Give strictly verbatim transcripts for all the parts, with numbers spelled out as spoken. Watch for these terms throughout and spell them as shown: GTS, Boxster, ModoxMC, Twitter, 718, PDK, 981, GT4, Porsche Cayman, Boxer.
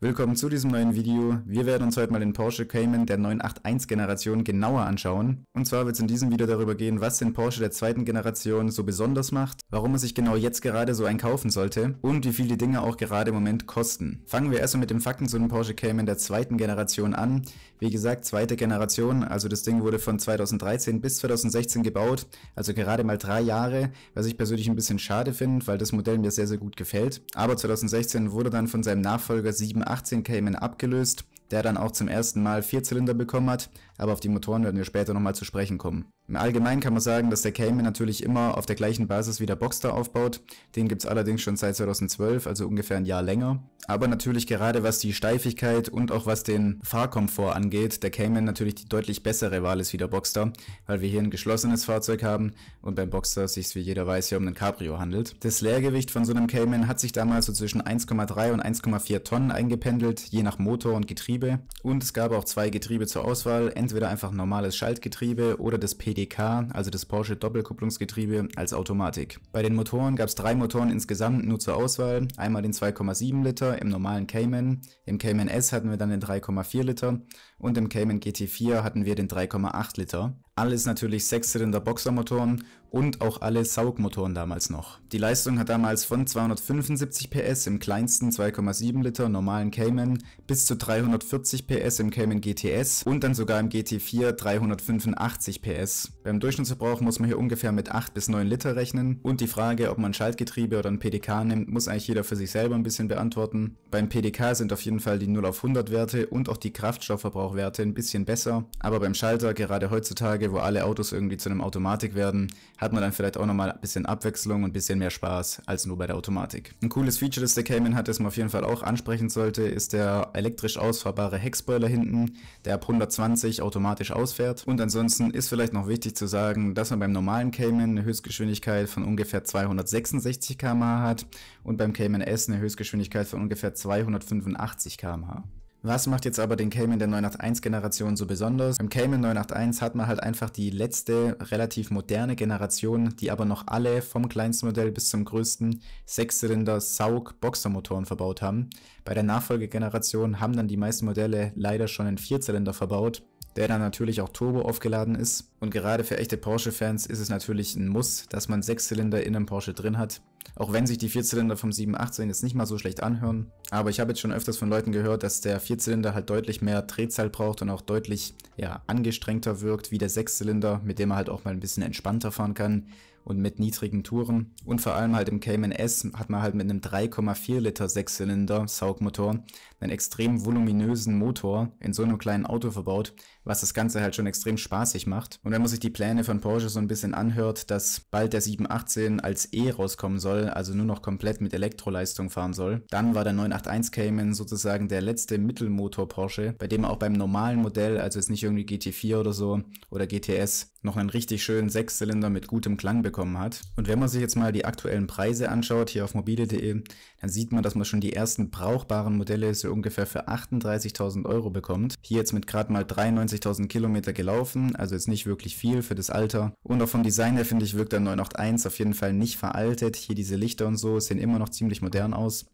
Willkommen zu diesem neuen Video. Wir werden uns heute mal den Porsche Cayman der neun acht eins Generation genauer anschauen. Und zwar wird es in diesem Video darüber gehen, was den Porsche der zweiten Generation so besonders macht, warum man sich genau jetzt gerade so einen kaufen sollte und wie viel die Dinge auch gerade im Moment kosten. Fangen wir erstmal mit den Fakten zu dem Porsche Cayman der zweiten Generation an. Wie gesagt, zweite Generation, also das Ding wurde von zweitausenddreizehn bis zweitausendsechzehn gebaut, also gerade mal drei Jahre, was ich persönlich ein bisschen schade finde, weil das Modell mir sehr, sehr gut gefällt. Aber zweitausendsechzehn wurde dann von seinem Nachfolger sieben achtzehn Cayman abgelöst, der dann auch zum ersten Mal Vierzylinder bekommen hat, aber auf die Motoren werden wir später nochmal zu sprechen kommen. Im Allgemeinen kann man sagen, dass der Cayman natürlich immer auf der gleichen Basis wie der Boxster aufbaut, den gibt es allerdings schon seit zweitausendzwölf, also ungefähr ein Jahr länger. Aber natürlich gerade was die Steifigkeit und auch was den Fahrkomfort angeht, der Cayman natürlich die deutlich bessere Wahl ist wie der Boxster, weil wir hier ein geschlossenes Fahrzeug haben und beim Boxster es sich, wie jeder weiß, hier um einen Cabrio handelt. Das Leergewicht von so einem Cayman hat sich damals so zwischen eins Komma drei und eins Komma vier Tonnen eingependelt, je nach Motor und Getriebe. Und es gab auch zwei Getriebe zur Auswahl, entweder einfach normales Schaltgetriebe oder das P D K, also das Porsche Doppelkupplungsgetriebe als Automatik. Bei den Motoren gab es drei Motoren insgesamt nur zur Auswahl, einmal den zwei Komma sieben Liter im normalen Cayman, im Cayman S hatten wir dann den drei Komma vier Liter und im Cayman G T vier hatten wir den drei Komma acht Liter. Alles natürlich Sechszylinder Boxermotoren und auch alle Saugmotoren damals noch. Die Leistung hat damals von zweihundertfünfundsiebzig P S im kleinsten zwei Komma sieben Liter normalen Cayman bis zu dreihundertvierzig P S im Cayman G T S und dann sogar im G T vier dreihundertfünfundachtzig P S. Beim Durchschnittsverbrauch muss man hier ungefähr mit acht bis neun Liter rechnen und die Frage, ob man ein Schaltgetriebe oder ein P D K nimmt, muss eigentlich jeder für sich selber ein bisschen beantworten. Beim P D K sind auf jeden Fall die null auf hundert Werte und auch die Kraftstoffverbrauchwerte ein bisschen besser, aber beim Schalter gerade heutzutage, wo alle Autos irgendwie zu einem Automatik werden, hat man dann vielleicht auch nochmal ein bisschen Abwechslung und ein bisschen mehr Spaß als nur bei der Automatik. Ein cooles Feature, das der Cayman hat, das man auf jeden Fall auch ansprechen sollte, ist der elektrisch ausfahrbare Heckspoiler hinten, der ab hundertzwanzig automatisch ausfährt. Und ansonsten ist vielleicht noch wichtig zu sagen, dass man beim normalen Cayman eine Höchstgeschwindigkeit von ungefähr zweihundertsechsundsechzig Kilometer pro Stunde hat und beim Cayman S eine Höchstgeschwindigkeit von ungefähr zweihundertfünfundachtzig Kilometer pro Stunde. Was macht jetzt aber den Cayman der neun acht eins Generation so besonders? Im Cayman neun acht eins hat man halt einfach die letzte relativ moderne Generation, die aber noch alle vom kleinsten Modell bis zum größten Sechszylinder Saug Boxermotoren verbaut haben. Bei der Nachfolgegeneration haben dann die meisten Modelle leider schon einen Vierzylinder verbaut, der dann natürlich auch Turbo aufgeladen ist. Und gerade für echte Porsche-Fans ist es natürlich ein Muss, dass man Sechszylinder in einem Porsche drin hat. Auch wenn sich die Vierzylinder vom sieben achtzehn jetzt nicht mal so schlecht anhören. Aber ich habe jetzt schon öfters von Leuten gehört, dass der Vierzylinder halt deutlich mehr Drehzahl braucht und auch deutlich ja, angestrengter wirkt wie der Sechszylinder, mit dem man halt auch mal ein bisschen entspannter fahren kann und mit niedrigen Touren. Und vor allem halt im Cayman S hat man halt mit einem drei Komma vier Liter Sechszylinder Saugmotor einen extrem voluminösen Motor in so einem kleinen Auto verbaut, was das Ganze halt schon extrem spaßig macht. Und wenn man sich die Pläne von Porsche so ein bisschen anhört, dass bald der sieben achtzehn als E rauskommen soll, also nur noch komplett mit Elektroleistung fahren soll, dann war der neun acht eins Cayman sozusagen der letzte Mittelmotor Porsche, bei dem man auch beim normalen Modell, also jetzt nicht irgendwie G T vier oder so oder G T S, noch einen richtig schönen Sechszylinder mit gutem Klang bekommen hat. Und wenn man sich jetzt mal die aktuellen Preise anschaut, hier auf mobile punkt de, dann sieht man, dass man schon die ersten brauchbaren Modelle so ungefähr für achtunddreißigtausend Euro bekommt. Hier jetzt mit gerade mal dreiundneunzigtausend Kilometer gelaufen, also jetzt nicht wirklich viel für das Alter. Und auch vom Design her, finde ich, wirkt der neun acht eins auf jeden Fall nicht veraltet. Hier diese Lichter und so sehen immer noch ziemlich modern aus.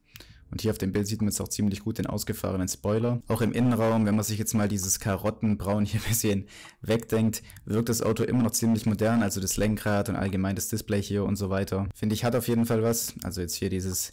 Und hier auf dem Bild sieht man jetzt auch ziemlich gut den ausgefahrenen Spoiler. Auch im Innenraum, wenn man sich jetzt mal dieses Karottenbraun hier ein bisschen wegdenkt, wirkt das Auto immer noch ziemlich modern. Also das Lenkrad und allgemein das Display hier und so weiter. Finde ich, hat auf jeden Fall was. Also jetzt hier dieses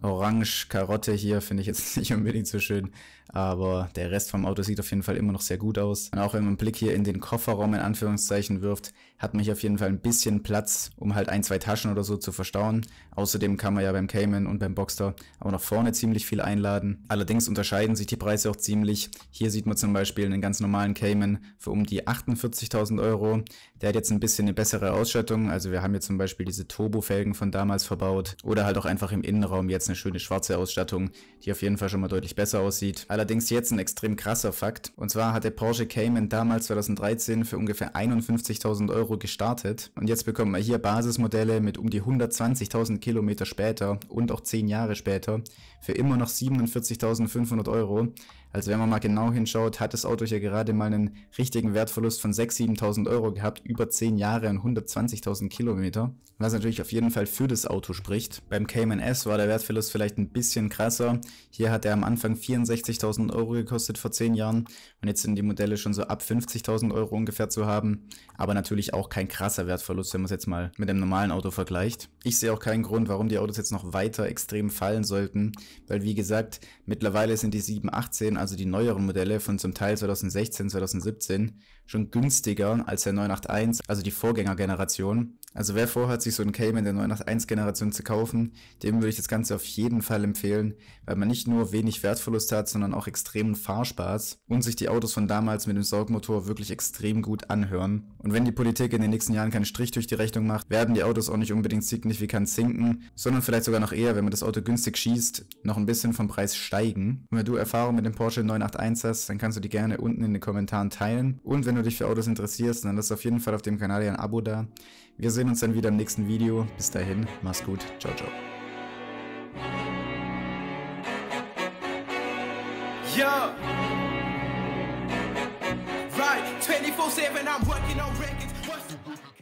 Orange-Karotte hier finde ich jetzt nicht unbedingt so schön, aber der Rest vom Auto sieht auf jeden Fall immer noch sehr gut aus. Und auch wenn man einen Blick hier in den Kofferraum in Anführungszeichen wirft, hat man hier auf jeden Fall ein bisschen Platz, um halt ein, zwei Taschen oder so zu verstauen. Außerdem kann man ja beim Cayman und beim Boxster auch nach vorne ziemlich viel einladen. Allerdings unterscheiden sich die Preise auch ziemlich. Hier sieht man zum Beispiel einen ganz normalen Cayman für um die achtundvierzigtausend Euro. Der hat jetzt ein bisschen eine bessere Ausstattung, also wir haben hier zum Beispiel diese Turbofelgen von damals verbaut oder halt auch einfach im Innenraum jetzt eine schöne schwarze Ausstattung, die auf jeden Fall schon mal deutlich besser aussieht. Allerdings jetzt ein extrem krasser Fakt. Und zwar hat der Porsche Cayman damals zweitausenddreizehn für ungefähr einundfünfzigtausend Euro gestartet. Und jetzt bekommen wir hier Basismodelle mit um die hundertzwanzigtausend Kilometer später und auch zehn Jahre später für immer noch siebenundvierzigtausendfünfhundert Euro. Also wenn man mal genau hinschaut, hat das Auto hier gerade mal einen richtigen Wertverlust von sechstausend, siebentausend Euro gehabt, über zehn Jahre und hundertzwanzigtausend Kilometer. Was natürlich auf jeden Fall für das Auto spricht. Beim Cayman S war der Wert für Phil ist vielleicht ein bisschen krasser. Hier hat er am Anfang vierundsechzigtausend Euro gekostet vor zehn Jahren und jetzt sind die Modelle schon so ab fünfzigtausend Euro ungefähr zu haben. Aber natürlich auch kein krasser Wertverlust, wenn man es jetzt mal mit einem normalen Auto vergleicht. Ich sehe auch keinen Grund, warum die Autos jetzt noch weiter extrem fallen sollten, weil wie gesagt, mittlerweile sind die sieben achtzehn, also die neueren Modelle von zum Teil zweitausendsechzehn, zweitausendsiebzehn, schon günstiger als der neun acht eins, also die Vorgängergeneration. Also wer vorhat, sich so einen Cayman der neun acht eins Generation zu kaufen, dem würde ich das Ganze auf jeden Fall empfehlen, weil man nicht nur wenig Wertverlust hat, sondern auch extremen Fahrspaß und sich die Autos von damals mit dem Saugmotor wirklich extrem gut anhören. Und wenn die Politik in den nächsten Jahren keinen Strich durch die Rechnung macht, werden die Autos auch nicht unbedingt signifikant sinken, sondern vielleicht sogar noch eher, wenn man das Auto günstig schießt, noch ein bisschen vom Preis steigen. Und wenn du Erfahrung mit dem Porsche neun acht eins hast, dann kannst du die gerne unten in den Kommentaren teilen. Und wenn du dich für Autos interessierst, dann lass auf jeden Fall auf dem Kanal ein Abo da. Wir sehen uns dann wieder im nächsten Video. Bis dahin, mach's gut. Ciao, ciao. Yeah. Right. twenty-four seven, I'm working on records.